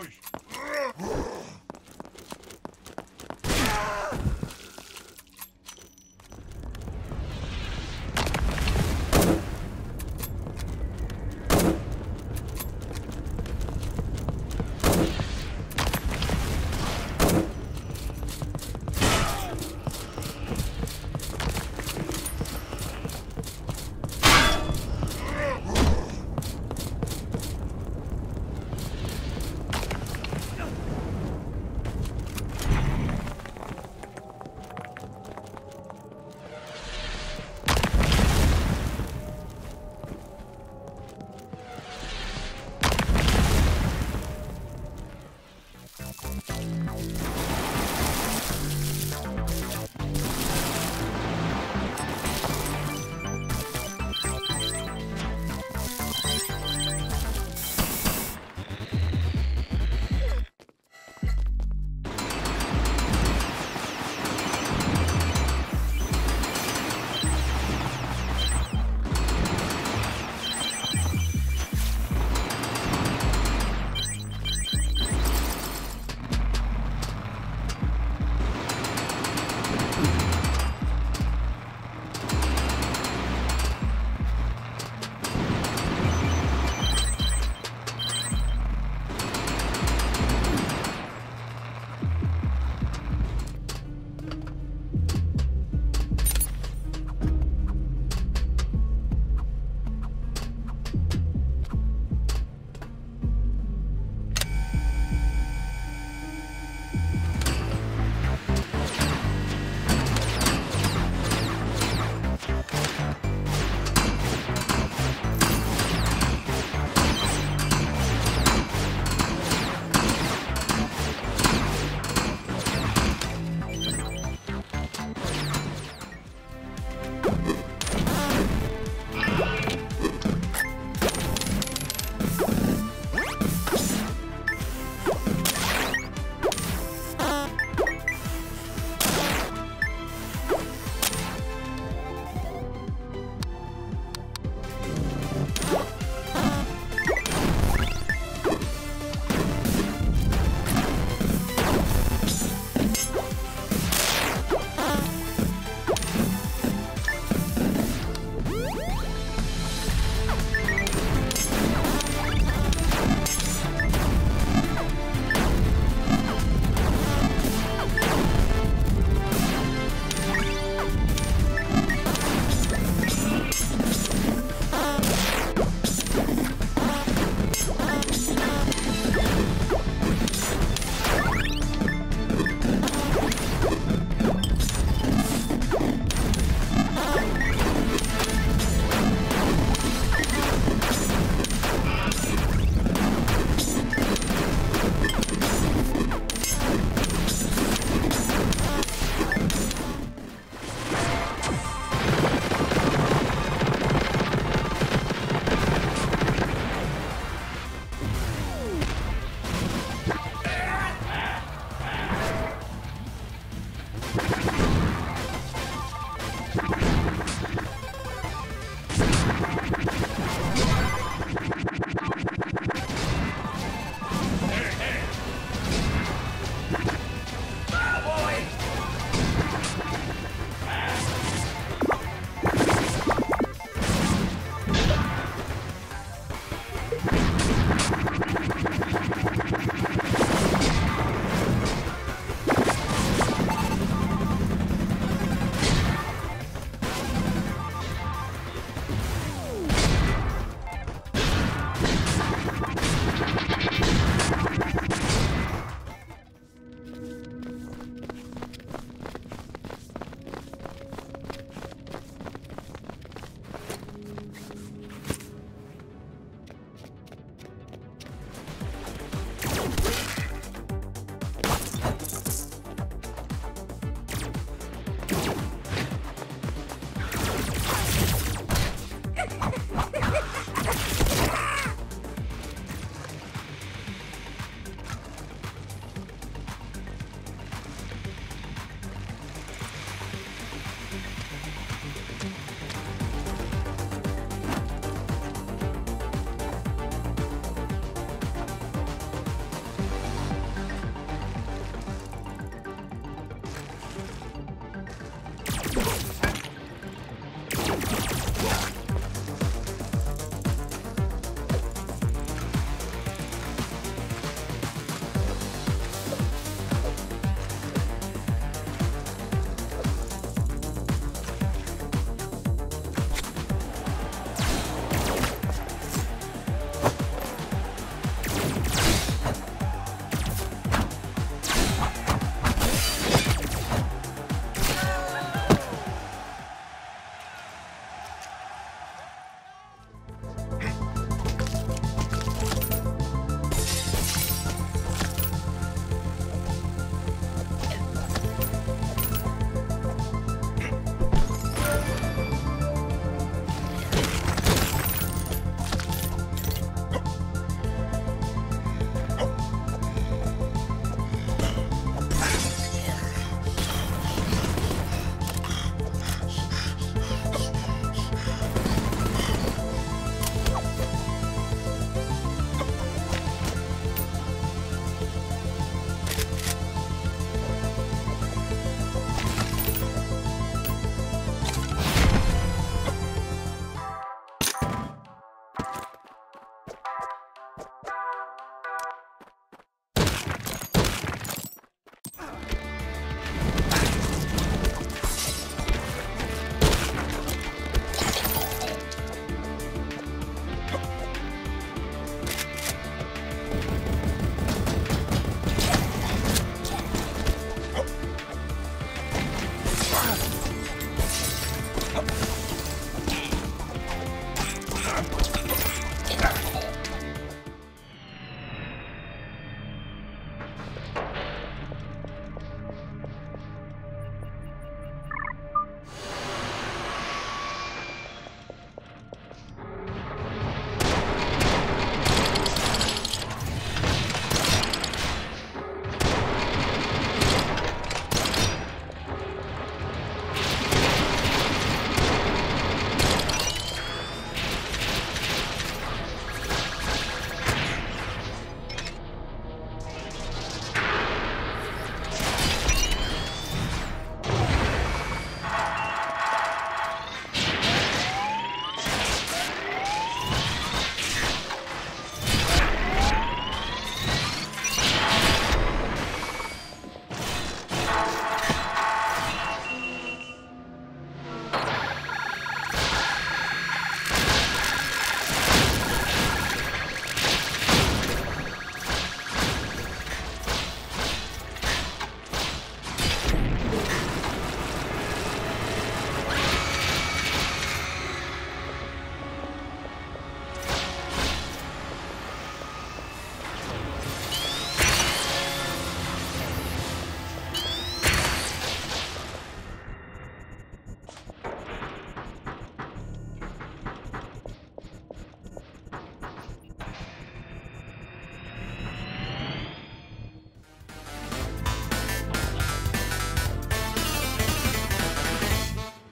Euch!